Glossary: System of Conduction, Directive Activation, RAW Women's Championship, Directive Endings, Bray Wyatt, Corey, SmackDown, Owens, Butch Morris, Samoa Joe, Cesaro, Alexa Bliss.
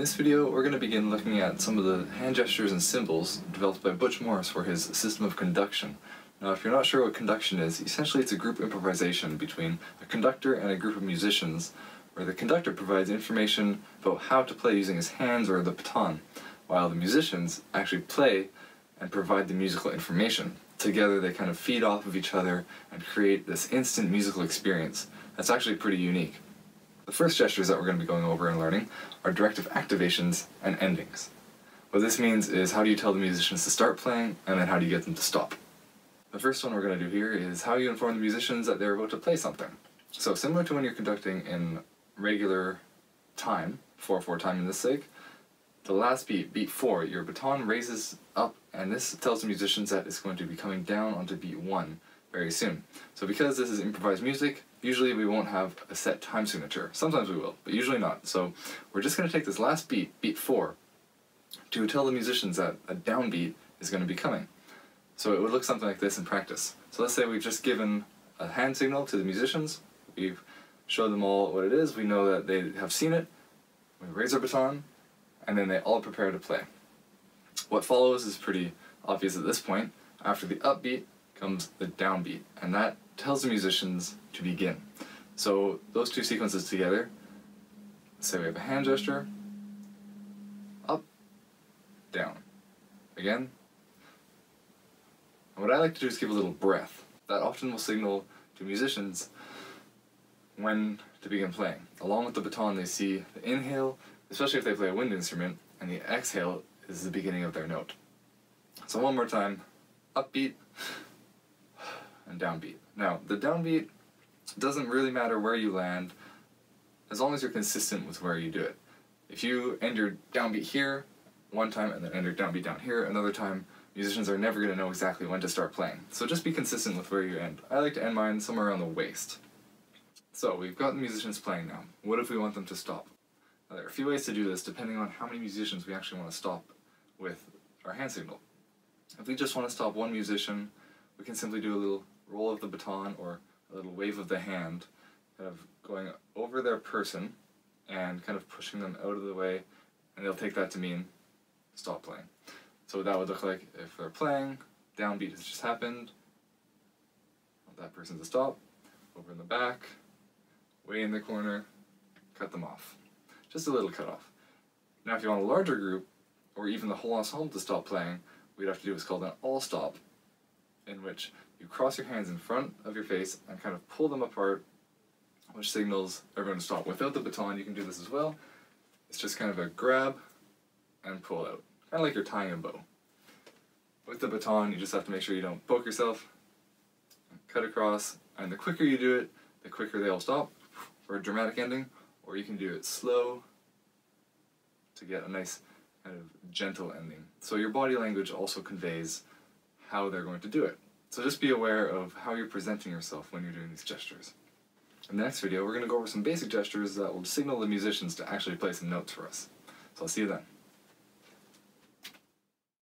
this video, we're going to begin looking at some of the hand gestures and symbols developed by Butch Morris for his System of Conduction. Now, if you're not sure what conduction is, essentially it's a group improvisation between a conductor and a group of musicians, where the conductor provides information about how to play using his hands or the baton, while the musicians actually play and provide the musical information. Together they kind of feed off of each other and create this instant musical experience that's actually pretty unique. The first gestures that we're going to be going over and learning are directive activations and endings. What this means is how do you tell the musicians to start playing, and then how do you get them to stop. The first one we're going to do here is how you inform the musicians that they're about to play something. So similar to when you're conducting in regular time, 4-4 time in this sake, the last beat, beat 4, your baton raises up, and this tells the musicians that it's going to be coming down onto beat 1 very soon. So because this is improvised music, usually we won't have a set time signature. Sometimes we will, but usually not. So we're just going to take this last beat, beat 4, to tell the musicians that a downbeat is going to be coming. So it would look something like this in practice. So let's say we've just given a hand signal to the musicians. We've showed them all what it is. We know that they have seen it. We raise our baton, and then they all prepare to play. What follows is pretty obvious at this point. After the upbeat comes the downbeat, and that tells the musicians to begin. So those two sequences together, say we have a hand gesture, up, down, again. And what I like to do is give a little breath. That often will signal to musicians when to begin playing. Along with the baton, they see the inhale, especially if they play a wind instrument, and the exhale is the beginning of their note. So one more time, upbeat, and downbeat. Now, the downbeat doesn't really matter where you land, as long as you're consistent with where you do it. If you end your downbeat here one time and then end your downbeat down here another time, musicians are never going to know exactly when to start playing. So just be consistent with where you end. I like to end mine somewhere around the waist. So we've got the musicians playing now. What if we want them to stop? Now, there are a few ways to do this depending on how many musicians we actually want to stop with our hand signal. If we just want to stop one musician, we can simply do a little roll of the baton or a little wave of the hand, kind of going over their person and kind of pushing them out of the way, and they'll take that to mean stop playing. So what that would look like if they're playing, downbeat has just happened, want that person to stop, over in the back, way in the corner, cut them off. Just a little cutoff. Now if you want a larger group, or even the whole ensemble to stop playing, we'd have to do what's called an all stop, in which you cross your hands in front of your face and kind of pull them apart, which signals everyone to stop. Without the baton, you can do this as well. It's just kind of a grab and pull out, kind of like you're tying a bow. With the baton, you just have to make sure you don't poke yourself, cut across, and the quicker you do it, the quicker they all stop for a dramatic ending, or you can do it slow to get a nice kind of gentle ending. So your body language also conveys how they're going to do it. So just be aware of how you're presenting yourself when you're doing these gestures. In the next video, we're going to go over some basic gestures that will signal the musicians to actually play some notes for us. So I'll see you then.